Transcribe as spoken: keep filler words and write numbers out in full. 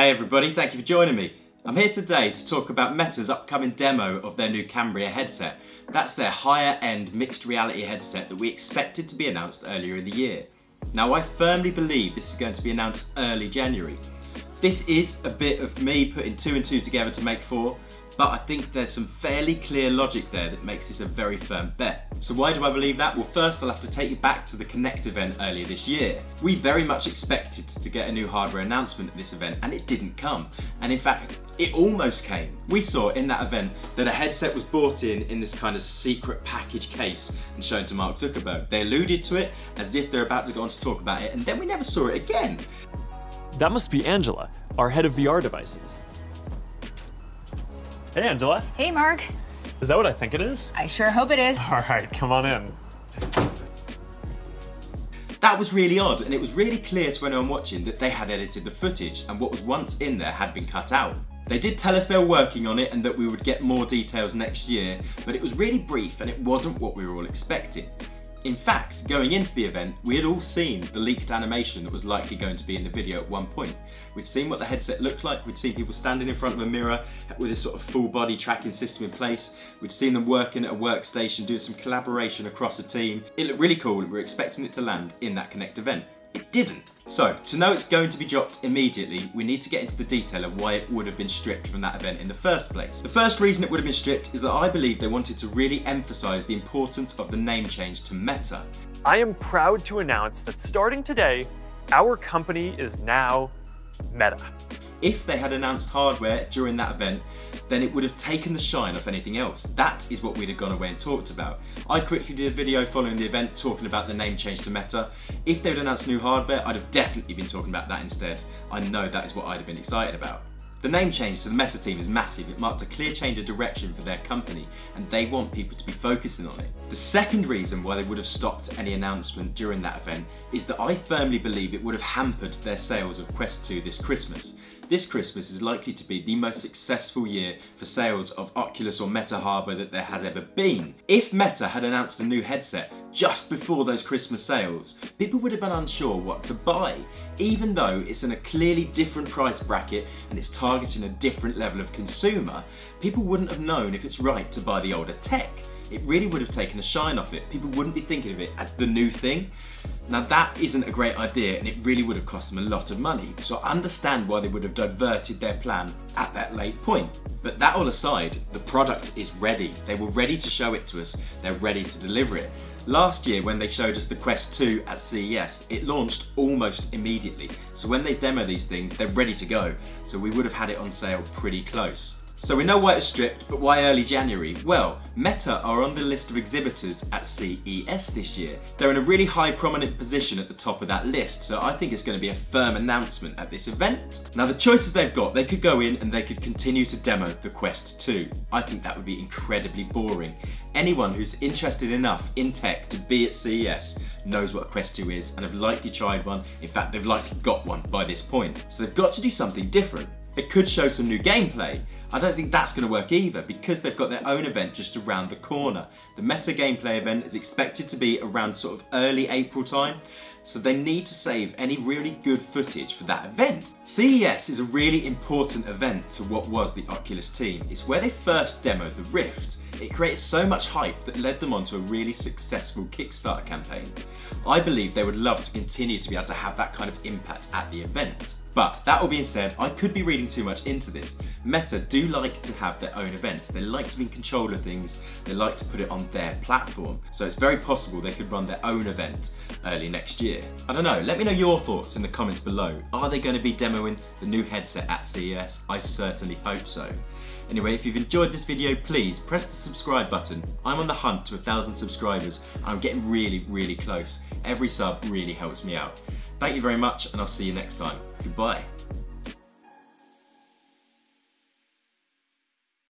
Hey everybody, thank you for joining me. I'm here today to talk about Meta's upcoming demo of their new Cambria headset. That's their higher-end mixed reality headset that we expected to be announced earlier in the year. Now I firmly believe this is going to be announced early January. This is a bit of me putting two and two together to make four, but I think there's some fairly clear logic there that makes this a very firm bet. So why do I believe that? Well, first I'll have to take you back to the Connect event earlier this year. We very much expected to get a new hardware announcement at this event, and it didn't come. And in fact, it almost came. We saw in that event that a headset was bought in in this kind of secret package case and shown to Mark Zuckerberg. They alluded to it as if they're about to go on to talk about it, and then we never saw it again. That must be Angela, our head of V R devices. Hey, Angela. Hey, Mark. Is that what I think it is? I sure hope it is. All right, come on in. That was really odd, and it was really clear to anyone watching that they had edited the footage, and what was once in there had been cut out. They did tell us they were working on it and that we would get more details next year, but it was really brief and it wasn't what we were all expecting. In fact, going into the event, we had all seen the leaked animation that was likely going to be in the video at one point. We'd seen what the headset looked like, we'd seen people standing in front of a mirror with a sort of full body tracking system in place, we'd seen them working at a workstation, doing some collaboration across a team. It looked really cool, and we were expecting it to land in that Connect event. It didn't. So, to know it's going to be dropped immediately, we need to get into the detail of why it would have been stripped from that event in the first place. The first reason it would have been stripped is that I believe they wanted to really emphasize the importance of the name change to Meta. I am proud to announce that starting today, our company is now Meta. If they had announced hardware during that event, then it would have taken the shine off anything else. That is what we'd have gone away and talked about. I quickly did a video following the event talking about the name change to Meta. If they'd announced new hardware, I'd have definitely been talking about that instead. I know that is what I'd have been excited about. The name change to the Meta team is massive. It marked a clear change of direction for their company, and they want people to be focusing on it. The second reason why they would have stopped any announcement during that event is that I firmly believe it would have hampered their sales of Quest two this Christmas. This Christmas is likely to be the most successful year for sales of Oculus or Meta hardware that there has ever been. If Meta had announced a new headset just before those Christmas sales, people would have been unsure what to buy, even though it's in a clearly different price bracket and it's targeting a different level of consumer. People wouldn't have known if it's right to buy the older tech. It really would have taken a shine off it. People wouldn't be thinking of it as the new thing. Now that isn't a great idea, and it really would have cost them a lot of money. So I understand why they would have diverted their plan at that late point. But that all aside, the product is ready. They were ready to show it to us. They're ready to deliver it. Last year, when they showed us the Quest two at C E S, it launched almost immediately. So when they demo these things, they're ready to go. So we would have had it on sale pretty close. So we know why it was stripped, but why early January? Well, Meta are on the list of exhibitors at C E S this year. They're in a really high prominent position at the top of that list, so I think it's going to be a firm announcement at this event. Now the choices they've got, they could go in and they could continue to demo the Quest two. I think that would be incredibly boring. Anyone who's interested enough in tech to be at C E S knows what a Quest two is and have likely tried one. In fact, they've likely got one by this point. So they've got to do something different. They could show some new gameplay. I don't think that's going to work either, because they've got their own event just around the corner. The Meta gameplay event is expected to be around sort of early April time, so they need to save any really good footage for that event. C E S is a really important event to what was the Oculus team. It's where they first demoed the Rift. It created so much hype that led them onto a really successful Kickstarter campaign. I believe they would love to continue to be able to have that kind of impact at the event. But that all being said, I could be reading too much into this. Meta do like to have their own events. They like to be in control of things. They like to put it on their platform. So it's very possible they could run their own event early next year. I don't know, let me know your thoughts in the comments below. Are they going to be demoing the new headset at C E S? I certainly hope so. Anyway, if you've enjoyed this video, please press the subscribe button. I'm on the hunt to a thousand subscribers, and I'm getting really, really close. Every sub really helps me out. Thank you very much, and I'll see you next time. Goodbye.